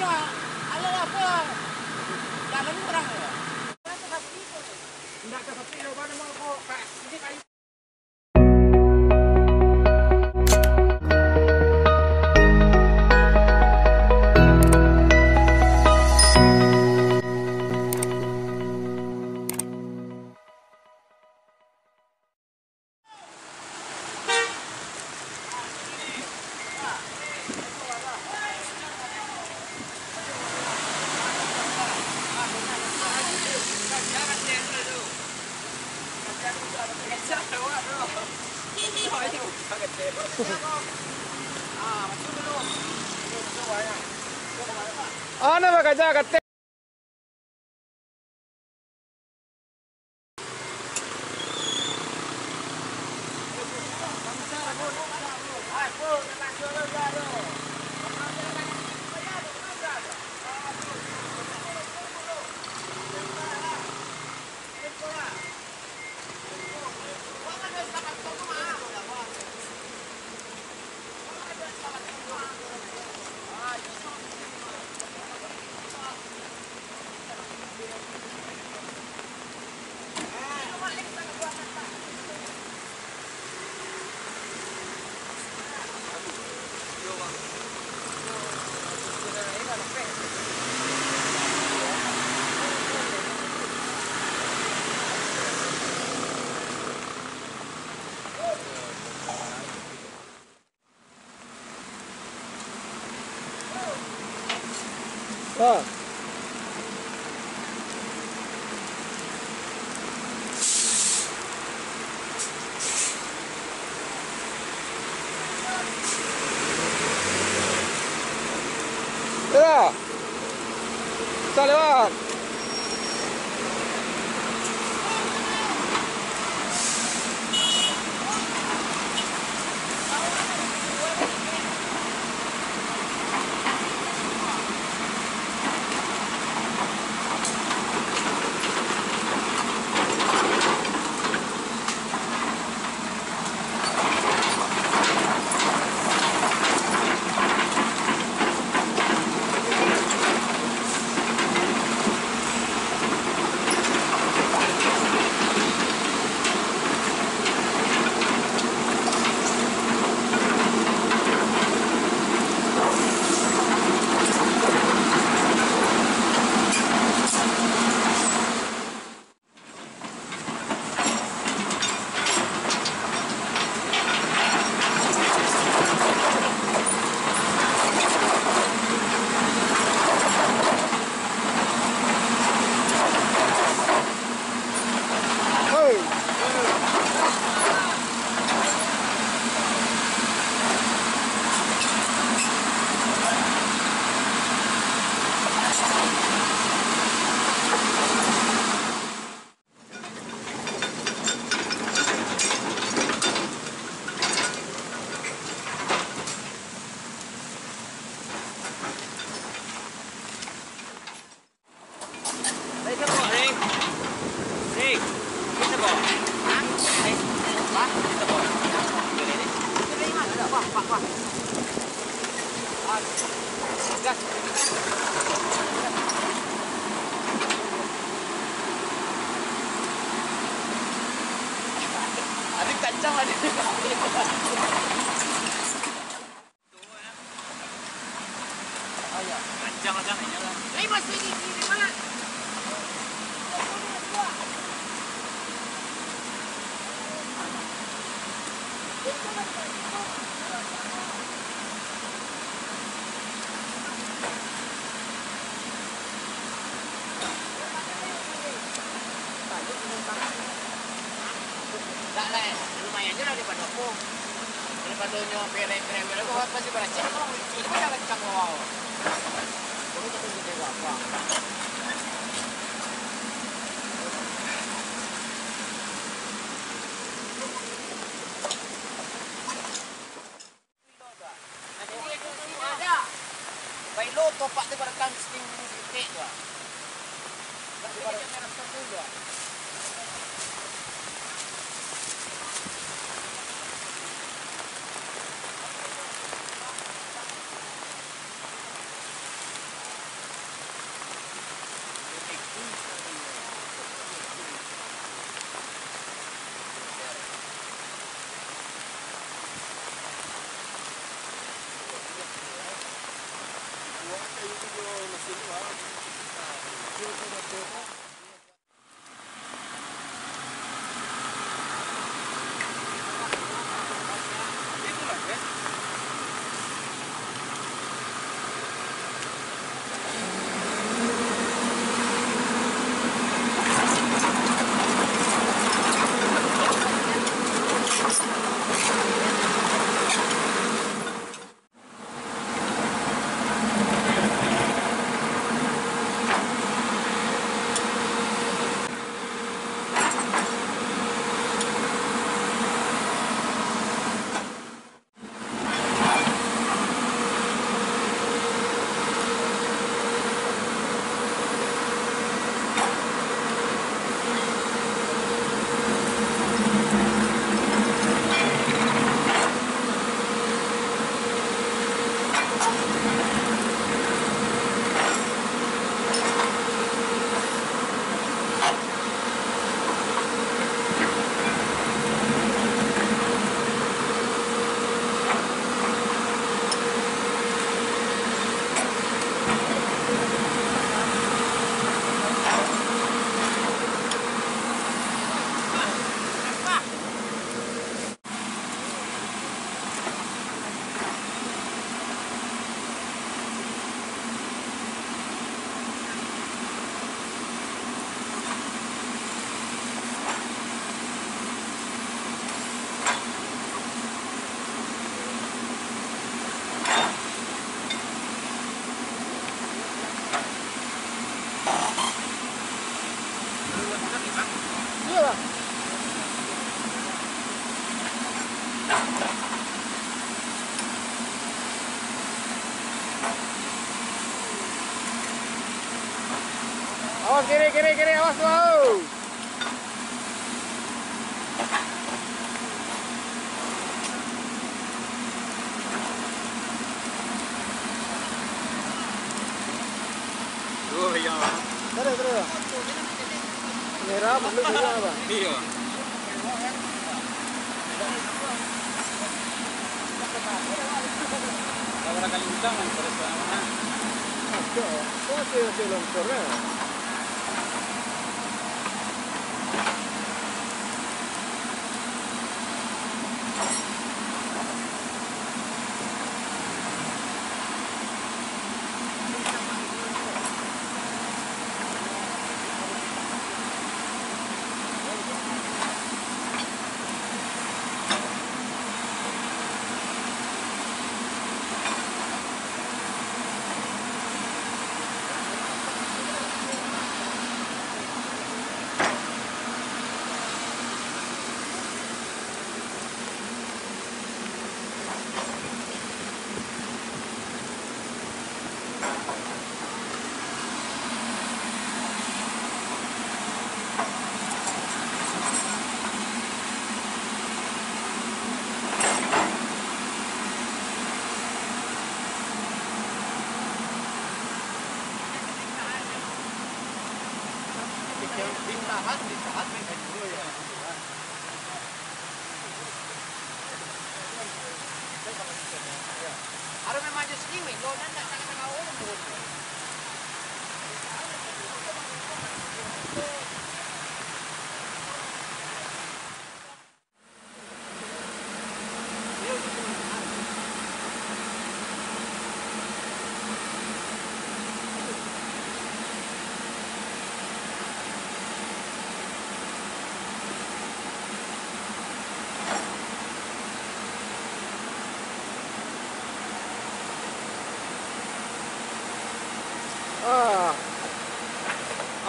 nak alat apa? Dah lama dah. Dah satu itu. Tidak ada satu yang baru mau kau pak. Ana va kaja katte Huh. Yeah. Sale va. Hãy subscribe cho kênh Ghiền Mì Gõ để không bỏ lỡ những video hấp dẫn. Awas kiri, awas wow. Oh iya. Terus. Merah belum merah apa? Iya. Kalau kali utangan terus sama. Kok itu longsor ya?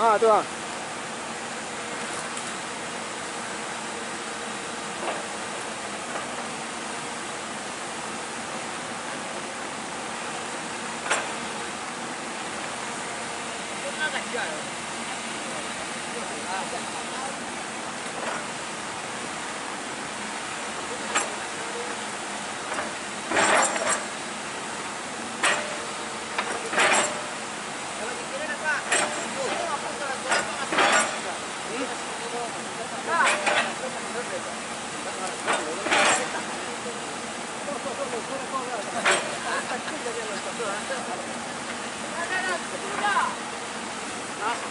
아, 좋아. Nah,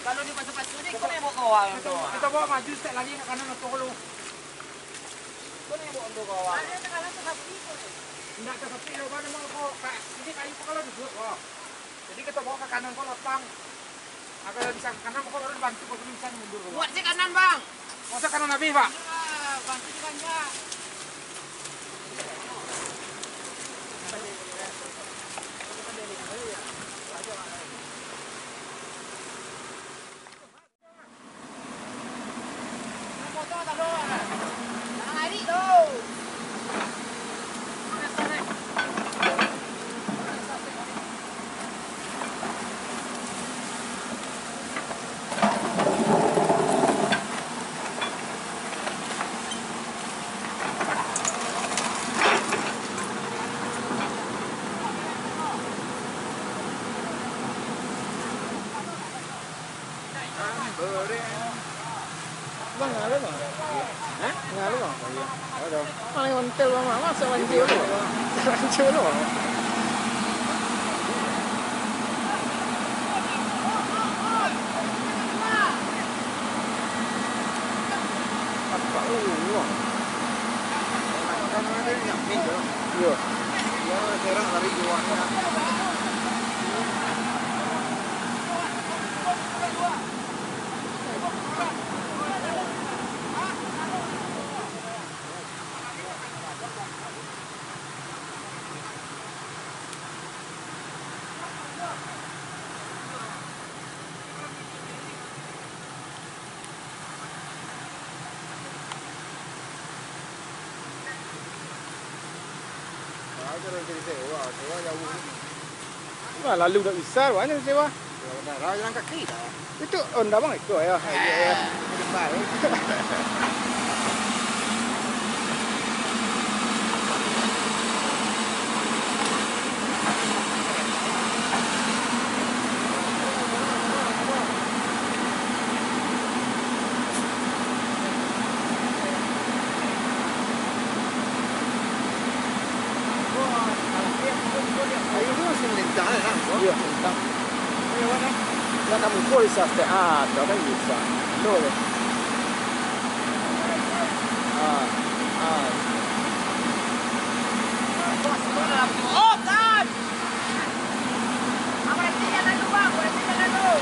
Kalau dia pasu-pasu ni, kau nak bawa kawan tu. Kita bawa maju step lagi nak kanan untuk lu. Kau nak bawa untuk kawan. Ada tekanan tersepi tu. Tidak tersepi, lu mana mau kau? Ini kayu kau kalau duduk kau. Jadi kita bawa ke kanan kau lapang. Kalau di kanan kau baru bantu kau bisa mundur. Buat si kanan bang. Masa kanan habis pak? Bantu di kanan. Wah, lalu dah besar, mana sewa? Dah jalan kaki dah. Itu onda bang itu ya. Ya. Besar. Hasta ah, todavía está. No. Oh, God. Ahora sí ya no lo hago, ahora sí ya no lo hago.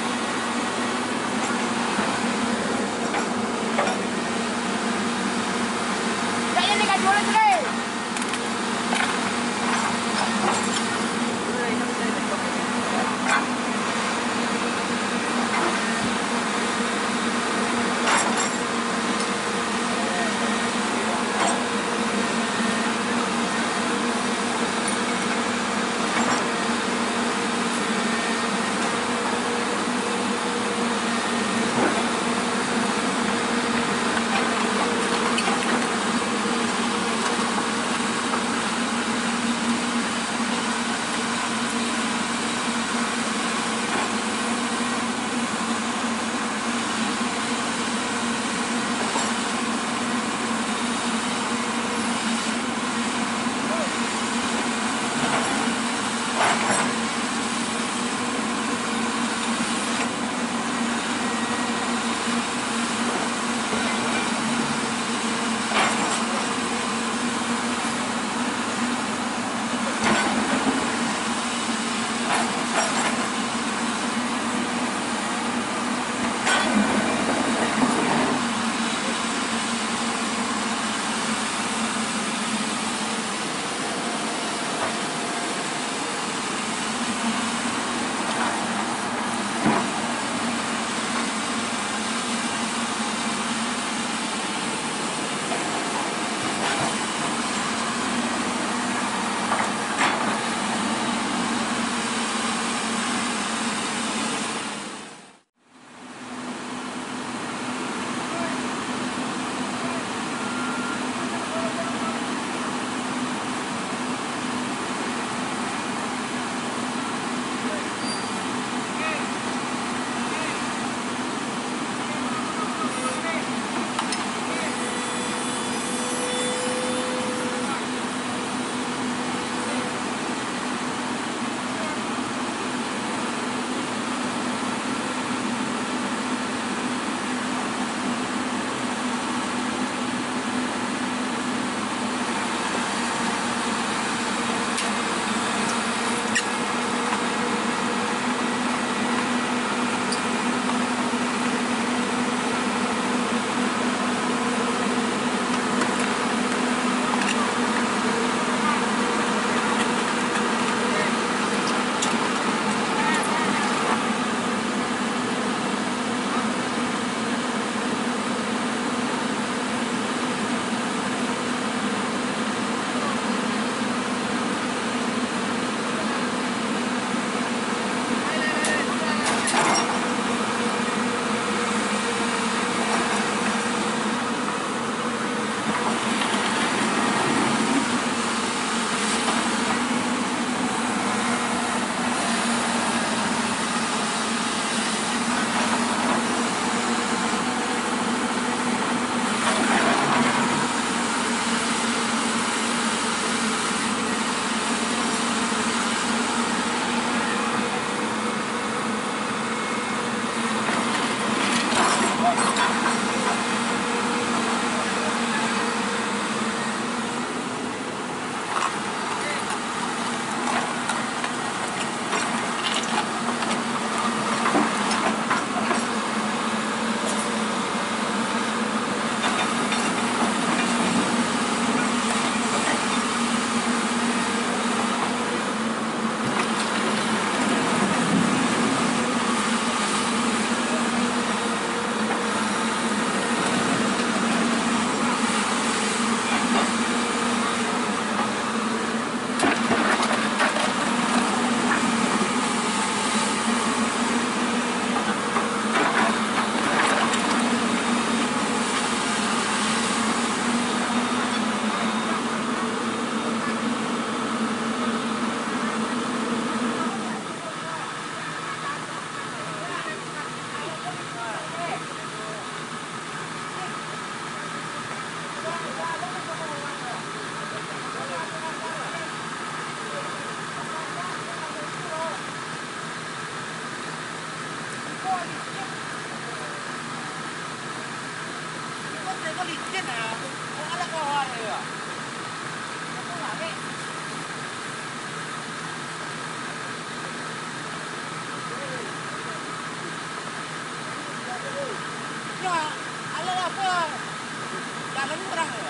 Jalan terang ya.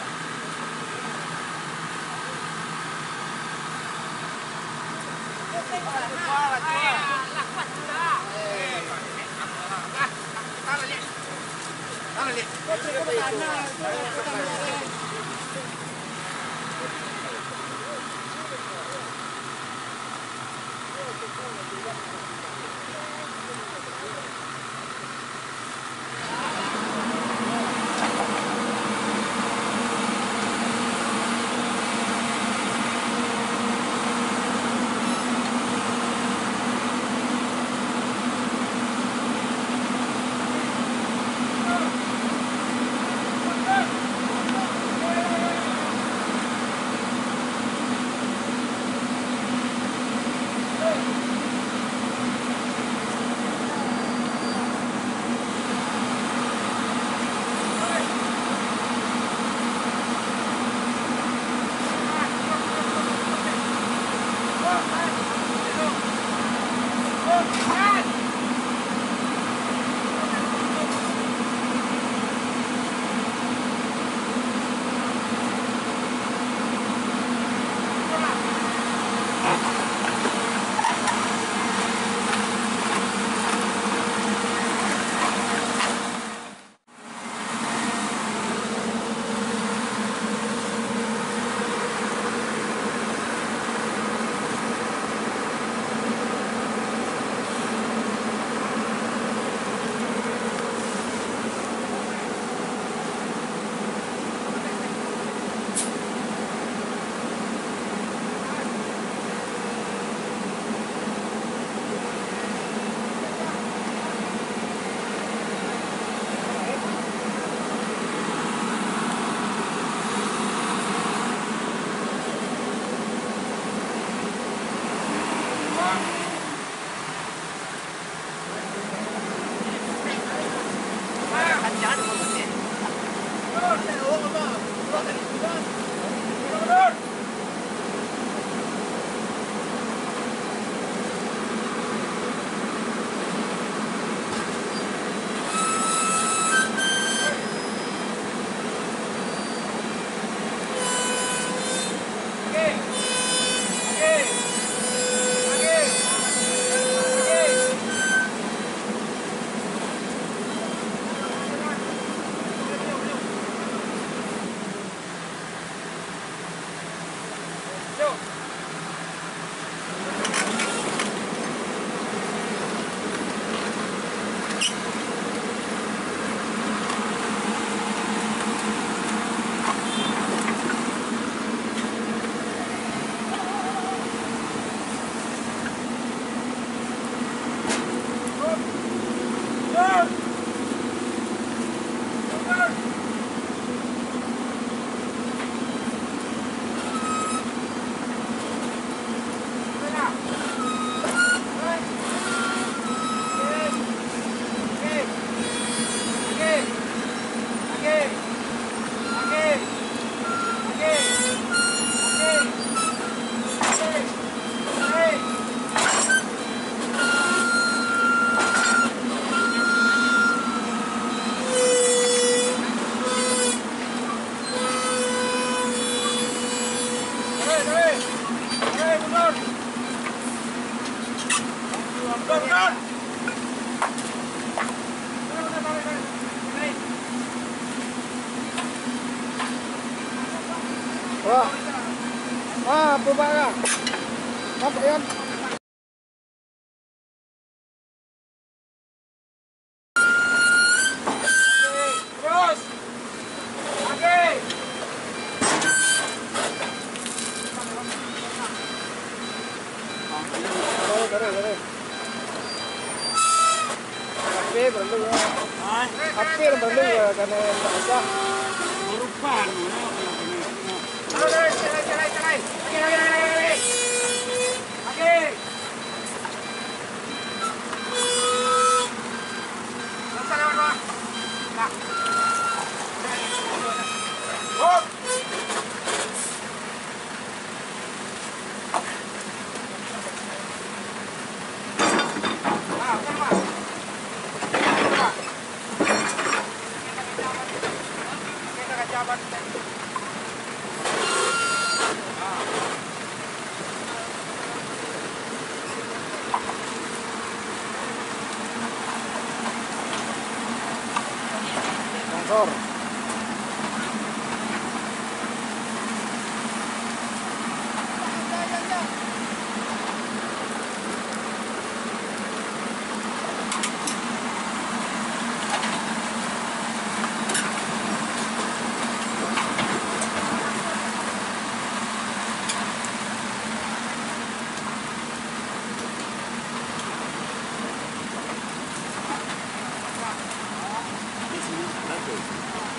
motor.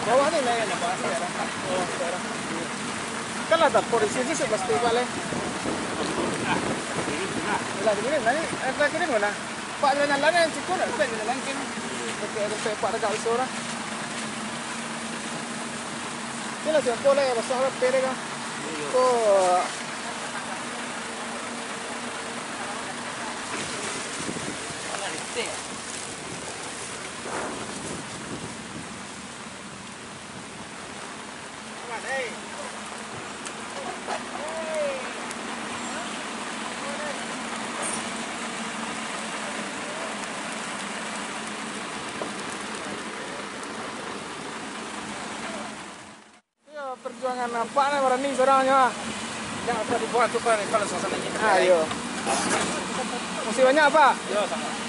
Bawah ini ya, Pak. Daerah. Kan ada polisinya sih pasti kali. Nah, Pak jalan lain yang cukup, saya jalan kan. Oke, ada Pak dekat sore. Kena jempol ya, besok pere kan. Oh. Perjuangan nampak ni berani seorangnya. Jangan apa dibuat tu kan kalau suasana kita. Ayo. Masih banyak apa? Yo sama.